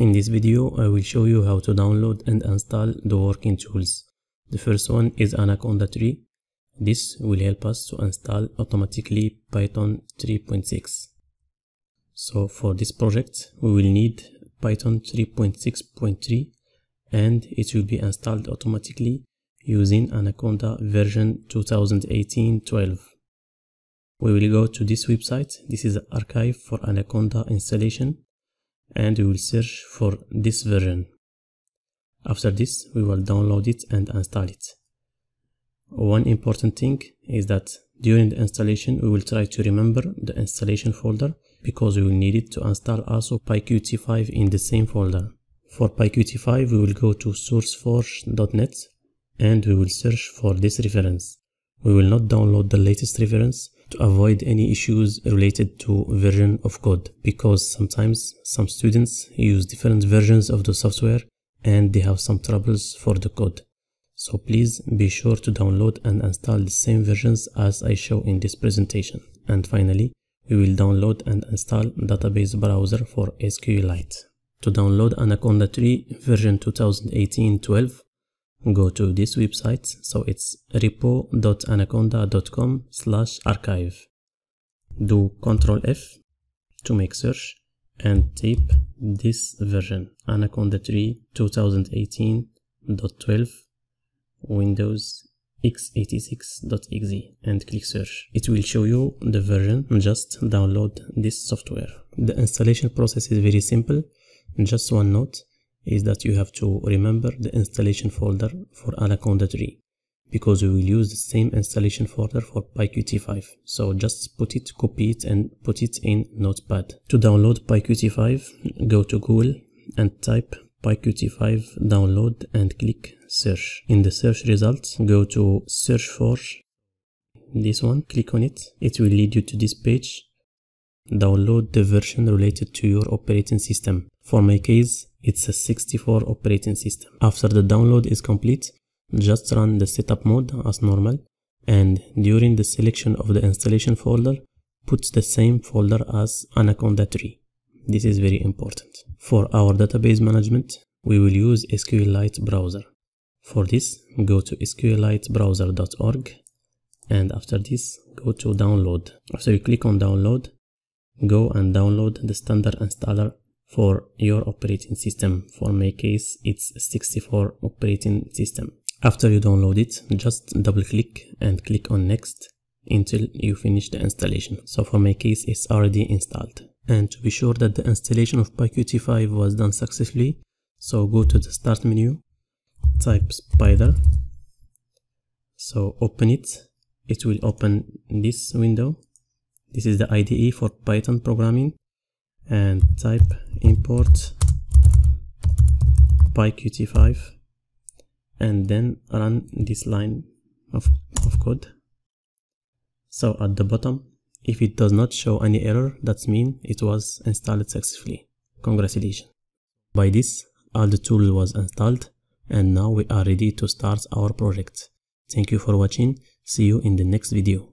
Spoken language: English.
In this video, I will show you how to download and install the working tools. The first one is Anaconda 3. This will help us to install automatically Python 3.6. So for this project, we will need Python 3.6.3 and it will be installed automatically using Anaconda version 2018-12. We will go to this website. This is the archive for Anaconda installation, and we will search for this version. After this, we will download it and install it. One important thing is that during the installation, we will try to remember the installation folder because we will need it to install also PyQt5 in the same folder. For PyQt5, we will go to sourceforge.net and we will search for this reference. We will not download the latest reference to avoid any issues related to version of code, because sometimes some students use different versions of the software and they have some troubles for the code. So please be sure to download and install the same versions as I show in this presentation. And finally, we will download and install database browser for SQLite. To download Anaconda 3 version 2018-12, go to this website. So it's repo.anaconda.com/archive. Do Ctrl+F to make search and type this version, Anaconda 3 2018.12 Windows x86.exe, and click search. It will show you the version. Just download this software. The installation process is very simple. Just one note is that you have to remember the installation folder for Anaconda 3 because we will use the same installation folder for PyQt5. So just put it, copy it, and put it in Notepad. To download PyQt5, go to Google and type PyQt5 download and click search. In the search results, go to search for this one, click on it. It will lead you to this page. Download the version related to your operating system. For my case, it's a 64 operating system. After the download is complete, just run the setup mode as normal, and during the selection of the installation folder, put the same folder as Anaconda 3. This is very important. For our database management, we will use SQLite browser. For this, go to sqlitebrowser.org, and after this, go to download. After you click on download, go and download the standard installer for your operating system. For my case, it's 64 operating system. After you download it, just double click and click on next until you finish the installation. So for my case, it's already installed. And to be sure that the installation of PyQt5 was done successfully, so go to the start menu, type Spyder, so open it. It will open this window. This is the IDE for Python programming, and type import PyQt5 and then run this line of code. So at the bottom, if it does not show any error, that means it was installed successfully. Congratulations. By this, all the tool was installed, and now we are ready to start our project. Thank you for watching. See you in the next video.